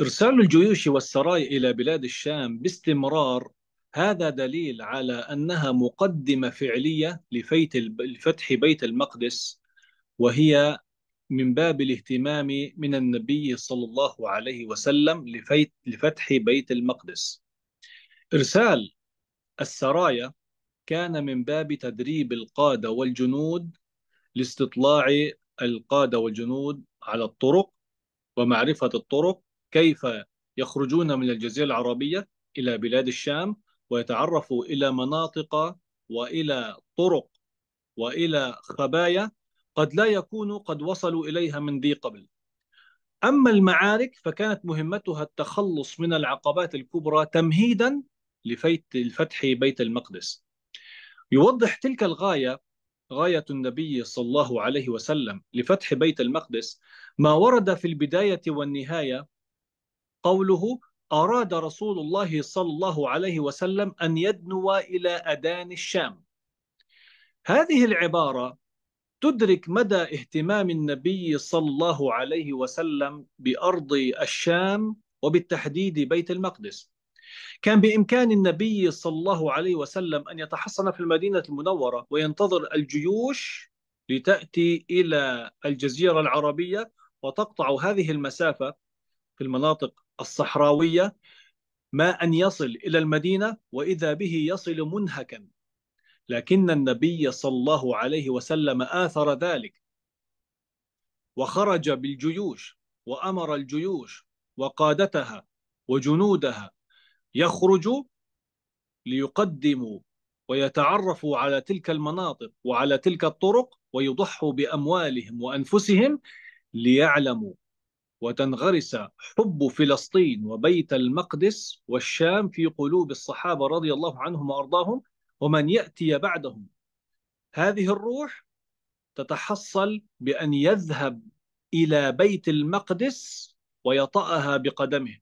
إرسال الجيوش والسرايا إلى بلاد الشام باستمرار هذا دليل على أنها مقدمة فعلية لفتح بيت المقدس، وهي من باب الاهتمام من النبي صلى الله عليه وسلم لفتح بيت المقدس. إرسال السرايا كان من باب تدريب القادة والجنود لاستطلاع القادة والجنود على الطرق ومعرفة الطرق، كيف يخرجون من الجزيرة العربية إلى بلاد الشام ويتعرفوا إلى مناطق وإلى طرق وإلى خبايا قد لا يكونوا قد وصلوا إليها من ذي قبل. أما المعارك فكانت مهمتها التخلص من العقبات الكبرى تمهيدا لفتح بيت المقدس. يوضح تلك الغاية، غاية النبي صلى الله عليه وسلم لفتح بيت المقدس، ما ورد في البداية والنهاية قوله: أراد رسول الله صلى الله عليه وسلم أن يدنو إلى أدان الشام. هذه العبارة تدرك مدى اهتمام النبي صلى الله عليه وسلم بأرض الشام وبالتحديد بيت المقدس. كان بإمكان النبي صلى الله عليه وسلم أن يتحصن في المدينة المنورة وينتظر الجيوش لتأتي إلى الجزيرة العربية وتقطع هذه المسافة في المناطق الصحراوية، ما أن يصل إلى المدينة وإذا به يصل منهكا، لكن النبي صلى الله عليه وسلم آثر ذلك وخرج بالجيوش وأمر الجيوش وقادتها وجنودها يخرجوا ليقدموا ويتعرفوا على تلك المناطق وعلى تلك الطرق ويضحوا بأموالهم وأنفسهم ليعلموا وتنغرس حب فلسطين وبيت المقدس والشام في قلوب الصحابة رضي الله عنهم وأرضاهم ومن يأتي بعدهم. هذه الروح تتحصل بأن يذهب إلى بيت المقدس ويطأها بقدمه،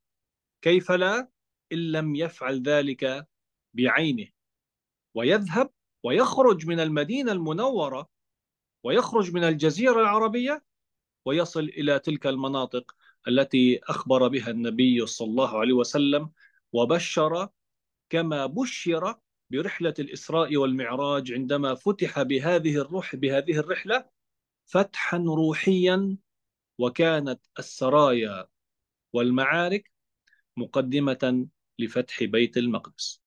كيف لا إن لم يفعل ذلك بعينه، ويذهب ويخرج من المدينة المنورة ويخرج من الجزيرة العربية ويصل إلى تلك المناطق التي أخبر بها النبي صلى الله عليه وسلم وبشر، كما بشر برحلة الإسراء والمعراج عندما فتح بهذه الرحلة فتحا روحيا. وكانت السرايا والمعارك مقدمة لفتح بيت المقدس.